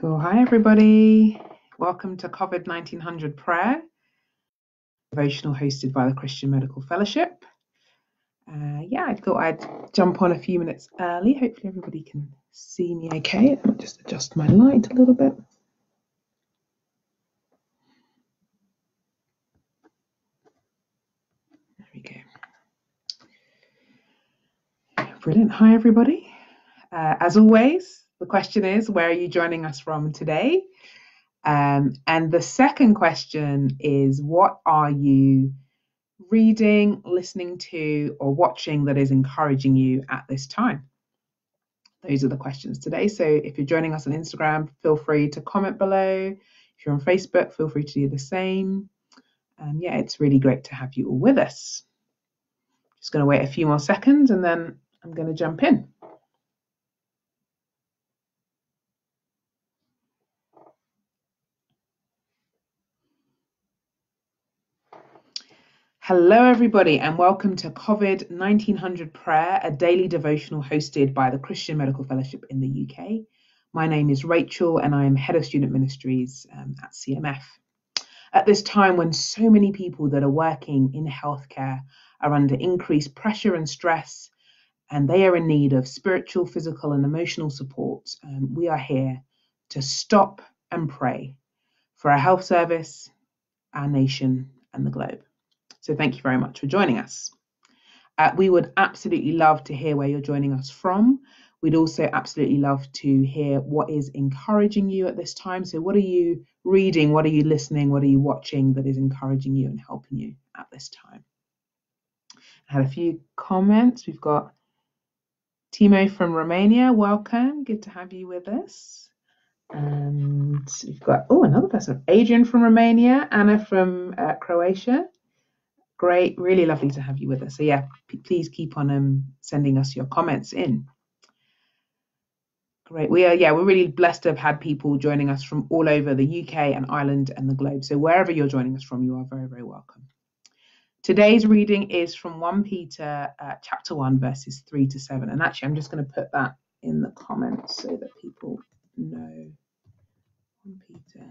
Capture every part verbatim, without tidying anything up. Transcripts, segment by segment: Cool. Hi, everybody. Welcome to COVID nineteen Prayer, devotional hosted by the Christian Medical Fellowship. Uh, yeah, I thought I'd jump on a few minutes early. Hopefully everybody can see me okay. I'll just adjust my light a little bit. There we go. Brilliant. Hi, everybody. Uh, as always, the question is, where are you joining us from today? Um, and the second question is, what are you reading, listening to, or watching that is encouraging you at this time? Those are the questions today. So if you're joining us on Instagram, feel free to comment below. If you're on Facebook, feel free to do the same. Um, yeah, it's really great to have you all with us. Just going to wait a few more seconds and then I'm going to jump in. Hello, everybody, and welcome to COVID nineteen Prayer, a daily devotional hosted by the Christian Medical Fellowship in the U K. My name is Rachel, and I am Head of Student Ministries um, at C M F. At this time when so many people that are working in healthcare are under increased pressure and stress, and they are in need of spiritual, physical, and emotional support, um, we are here to stop and pray for our health service, our nation, and the globe. So thank you very much for joining us. Uh, we would absolutely love to hear where you're joining us from. We'd also absolutely love to hear what is encouraging you at this time. So what are you reading? What are you listening? What are you watching that is encouraging you and helping you at this time? I had a few comments. We've got Timo from Romania. Welcome. Good to have you with us. And we've got, oh, another person, Adrian from Romania, Anna from uh, Croatia. Great, really lovely to have you with us. So yeah, p- please keep on um, sending us your comments in. Great, we are, yeah, we're really blessed to have had people joining us from all over the U K and Ireland and the globe. So wherever you're joining us from, you are very, very welcome. Today's reading is from First Peter uh, chapter one, verses three to seven. And actually, I'm just going to put that in the comments so that people know. First Peter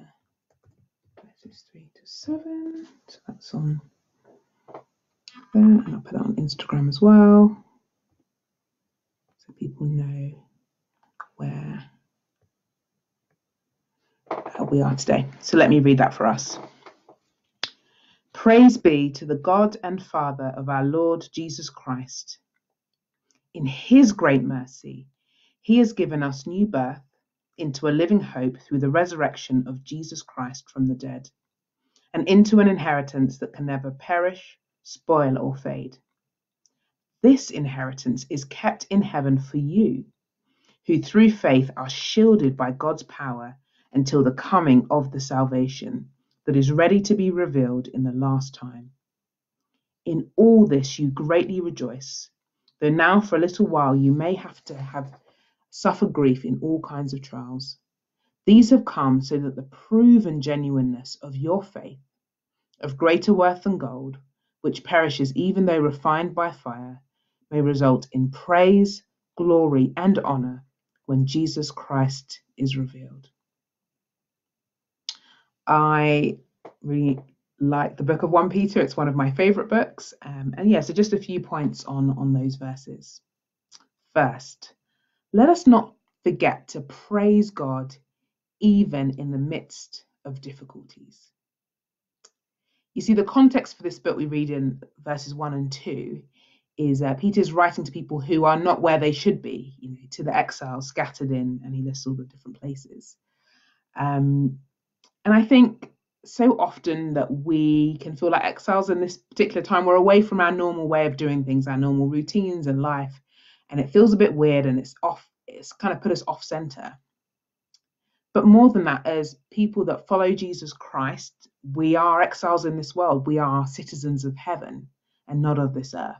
verses three to seven. So that's on there, and I'll put that on Instagram as well so people know where we are today. So let me read that for us. Praise be to the God and Father of our Lord Jesus Christ. In his great mercy, he has given us new birth into a living hope through the resurrection of Jesus Christ from the dead, and into an inheritance that can never perish, spoil or fade. This inheritance is kept in heaven for you, who through faith are shielded by God's power until the coming of the salvation that is ready to be revealed in the last time. In all this you greatly rejoice, though now for a little while you may have to have suffered grief in all kinds of trials. These have come so that the proven genuineness of your faith, of greater worth than gold, which perishes even though refined by fire, may result in praise, glory, and honor when Jesus Christ is revealed. I really like the book of First Peter. It's one of my favorite books. Um, and yeah, so just a few points on, on those verses. First, let us not forget to praise God even in the midst of difficulties. You see, the context for this book we read in verses one and two is uh, Peter's writing to people who are not where they should be, you know, to the exiles scattered in, and he lists all the different places. Um, and I think so often that we can feel like exiles in this particular time. We're away from our normal way of doing things, our normal routines and life, and it feels a bit weird and it's off. It's kind of put us off center. But more than that, as people that follow Jesus Christ, we are exiles in this world. We are citizens of heaven and not of this earth.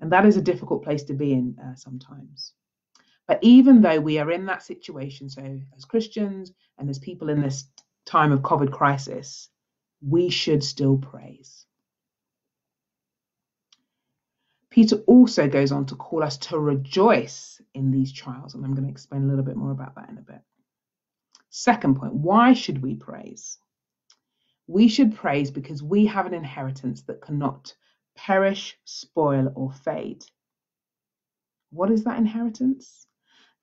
And that is a difficult place to be in uh, sometimes. But even though we are in that situation, so as Christians and as people in this time of COVID crisis, we should still praise. Peter also goes on to call us to rejoice in these trials. And I'm going to explain a little bit more about that in a bit. Second point, why should we praise? We should praise because we have an inheritance that cannot perish, spoil, or fade. What is that inheritance?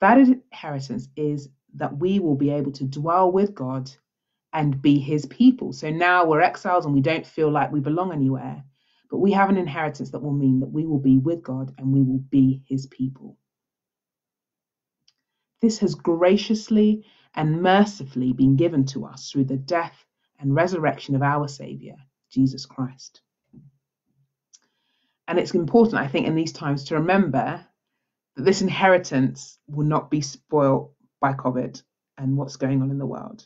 That inheritance is that we will be able to dwell with God and be his people. So now we're exiles and we don't feel like we belong anywhere, but we have an inheritance that will mean that we will be with God and we will be his people. This has graciously and mercifully been given to us through the death and resurrection of our Saviour, Jesus Christ. And it's important, I think, in these times to remember that this inheritance will not be spoiled by COVID and what's going on in the world.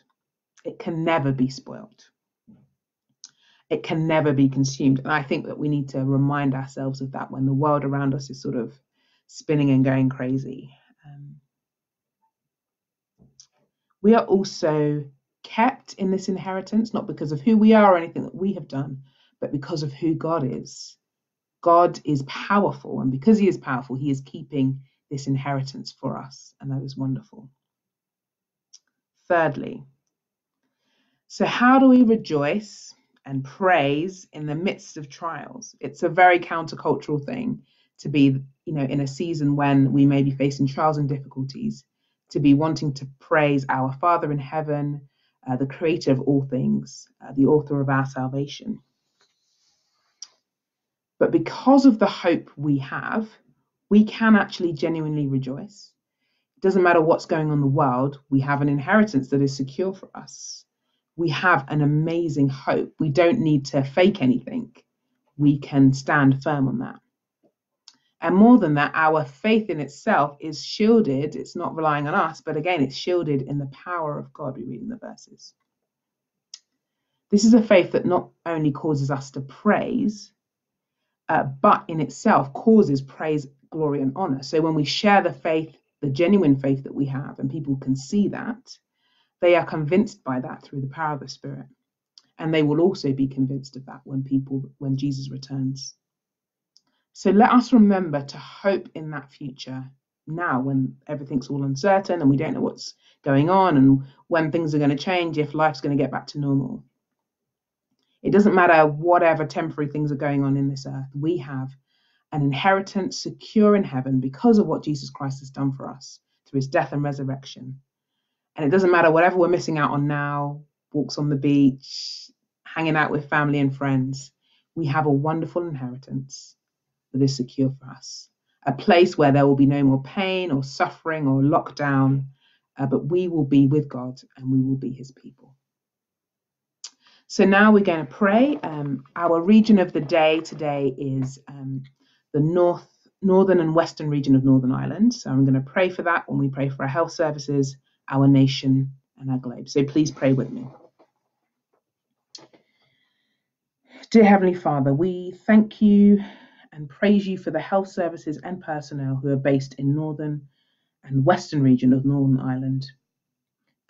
It can never be spoiled. It can never be consumed. And I think that we need to remind ourselves of that when the world around us is sort of spinning and going crazy. Um, we are also kept in this inheritance, not because of who we are or anything that we have done, but because of who God is. God is powerful, and because he is powerful, he is keeping this inheritance for us, and that is wonderful. Thirdly, so how do we rejoice and praise in the midst of trials? It's a very countercultural thing to be, you know, in a season when we may be facing trials and difficulties, to be wanting to praise our Father in heaven, Uh, the creator of all things, uh, the author of our salvation. But because of the hope we have, we can actually genuinely rejoice. It doesn't matter what's going on in the world, we have an inheritance that is secure for us. We have an amazing hope. We don't need to fake anything. We can stand firm on that. And more than that, our faith in itself is shielded. It's not relying on us, but again, it's shielded in the power of God, we read in the verses. This is a faith that not only causes us to praise, uh, but in itself causes praise, glory, and honor. So when we share the faith, the genuine faith that we have, and people can see that, they are convinced by that through the power of the Spirit. And they will also be convinced of that when people, when Jesus returns. So let us remember to hope in that future now when everything's all uncertain and we don't know what's going on and when things are going to change, if life's going to get back to normal. It doesn't matter whatever temporary things are going on in this earth. We have an inheritance secure in heaven because of what Jesus Christ has done for us through his death and resurrection. And it doesn't matter whatever we're missing out on now, walks on the beach, hanging out with family and friends. We have a wonderful inheritance that is secure for us, a place where there will be no more pain or suffering or lockdown, uh, but we will be with God and we will be his people. So now we're going to pray. Um, our region of the day today is um, the north, northern and western region of Northern Ireland. So I'm going to pray for that when we pray for our health services, our nation and our globe. So please pray with me. Dear Heavenly Father, we thank you and praise you for the health services and personnel who are based in northern and western region of Northern Ireland.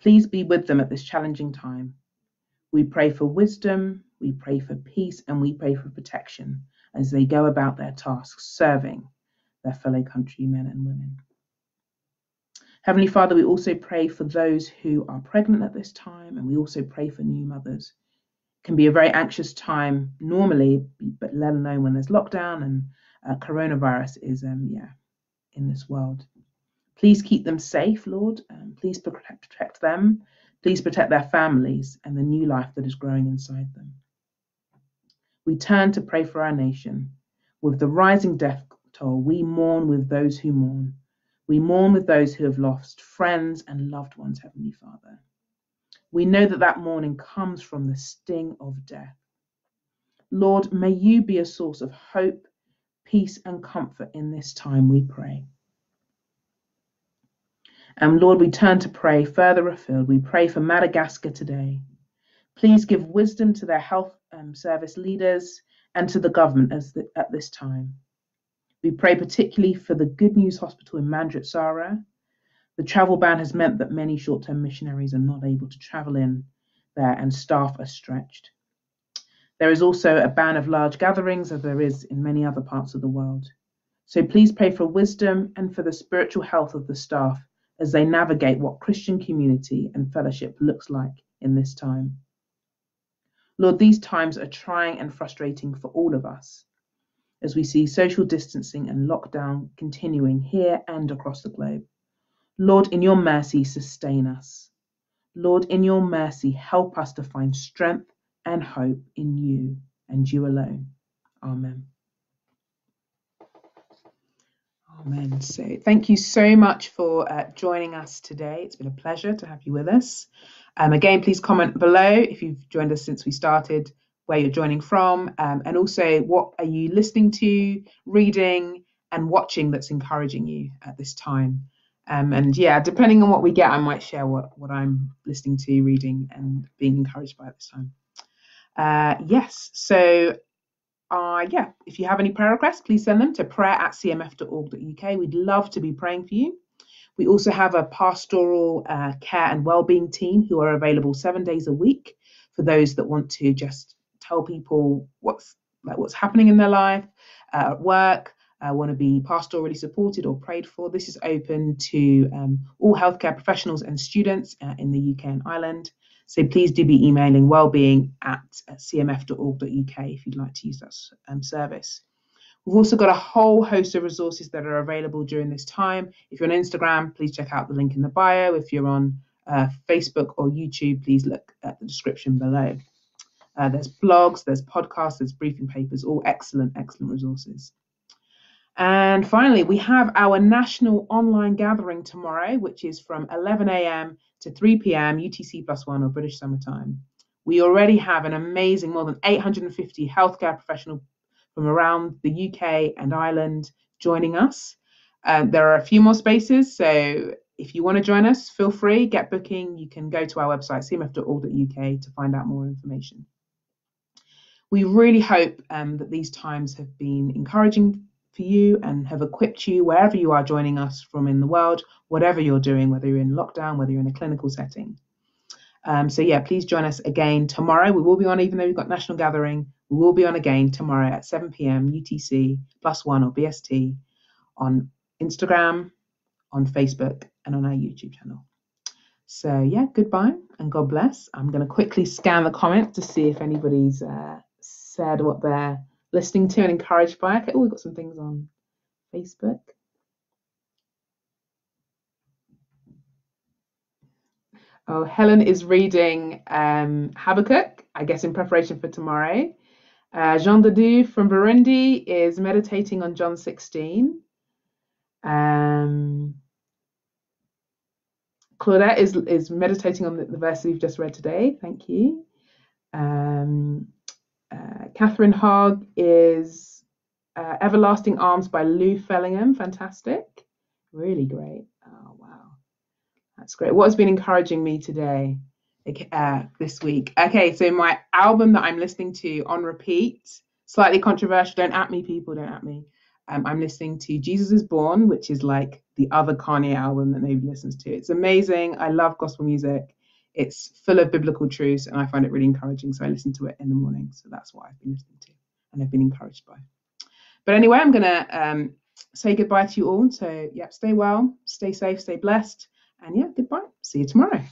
Please be with them at this challenging time. We pray for wisdom, we pray for peace, and we pray for protection as they go about their tasks, serving their fellow countrymen and women. Heavenly Father, we also pray for those who are pregnant at this time, and we also pray for new mothers. Can be a very anxious time normally, but let alone when there's lockdown and uh, coronavirus is um yeah in this world. Please keep them safe, Lord, and please protect, protect them. Please protect their families and the new life that is growing inside them. We turn to pray for our nation. With the rising death toll, we mourn with those who mourn. We mourn with those who have lost friends and loved ones, Heavenly Father. We know that that mourning comes from the sting of death. Lord, may you be a source of hope, peace, and comfort in this time, we pray. And Lord, we turn to pray further afield. We pray for Madagascar today. Please give wisdom to their health um, service leaders and to the government as the, at this time. We pray particularly for the Good News Hospital in Mandritsara. The travel ban has meant that many short-term missionaries are not able to travel in there and staff are stretched. There is also a ban of large gatherings as there is in many other parts of the world. So please pray for wisdom and for the spiritual health of the staff as they navigate what Christian community and fellowship looks like in this time. Lord, these times are trying and frustrating for all of us, as we see social distancing and lockdown continuing here and across the globe. Lord, in your mercy, sustain us. Lord, in your mercy, help us to find strength and hope in you and you alone. Amen. Amen. So thank you so much for uh, joining us today. It's been a pleasure to have you with us. Um, again, please comment below if you've joined us since we started, where you're joining from, um, and also what are you listening to, reading and watching that's encouraging you at this time. Um, and yeah, depending on what we get, I might share what, what I'm listening to, reading and being encouraged by at this time. Uh, yes, so uh, yeah, if you have any prayer requests, please send them to prayer at c m f dot org dot u k. We'd love to be praying for you. We also have a pastoral uh, care and wellbeing team who are available seven days a week for those that want to just tell people what's like what's happening in their life, uh, at work, uh, want to be pastorally supported or prayed for. This is open to um, all healthcare professionals and students uh, in the U K and Ireland. So please do be emailing wellbeing at c m f dot org dot u k if you'd like to use that um, service. We've also got a whole host of resources that are available during this time. If you're on Instagram, please check out the link in the bio. If you're on uh, Facebook or YouTube, please look at the description below. Uh, there's blogs, there's podcasts, there's briefing papers, all excellent, excellent resources. And finally, we have our national online gathering tomorrow, which is from eleven a m to three p m U T C plus one or British Summer Time. We already have an amazing more than eight hundred fifty healthcare professionals from around the U K and Ireland joining us. Uh, there are a few more spaces, so if you want to join us, feel free, get booking. You can go to our website, c m f dot org dot u k, to find out more information. We really hope um, that these times have been encouraging for you and have equipped you wherever you are joining us from in the world, whatever you're doing, whether you're in lockdown, whether you're in a clinical setting. Um, so yeah, please join us again tomorrow. We will be on, even though we've got national gathering, we will be on again tomorrow at seven p m U T C plus one or B S T on Instagram, on Facebook and on our YouTube channel. So yeah, goodbye and God bless. I'm going to quickly scan the comments to see if anybody's uh, said what they're listening to and encouraged by. Okay, oh, we've got some things on Facebook. Oh, Helen is reading um, Habakkuk, I guess in preparation for tomorrow. Uh, Jean Dadou from Burundi is meditating on John sixteen. Um, Claudette is, is meditating on the, the verse we've just read today. Thank you. Um, uh, Catherine Hogg is uh, Everlasting Arms by Lou Fellingham. Fantastic. Really great. Oh, wow. That's great. What has been encouraging me today, uh, this week? Okay, so my album that I'm listening to on repeat, slightly controversial. Don't at me, people. Don't at me. Um, I'm listening to Jesus is Born, which is like the other Kanye album that nobody listens to. It's amazing. I love gospel music. It's full of biblical truths, and I find it really encouraging. So I listen to it in the morning. So that's what I've been listening to, and I've been encouraged by. But anyway, I'm going to um, say goodbye to you all. So, yep, stay well, stay safe, stay blessed. And yeah, goodbye. See you tomorrow.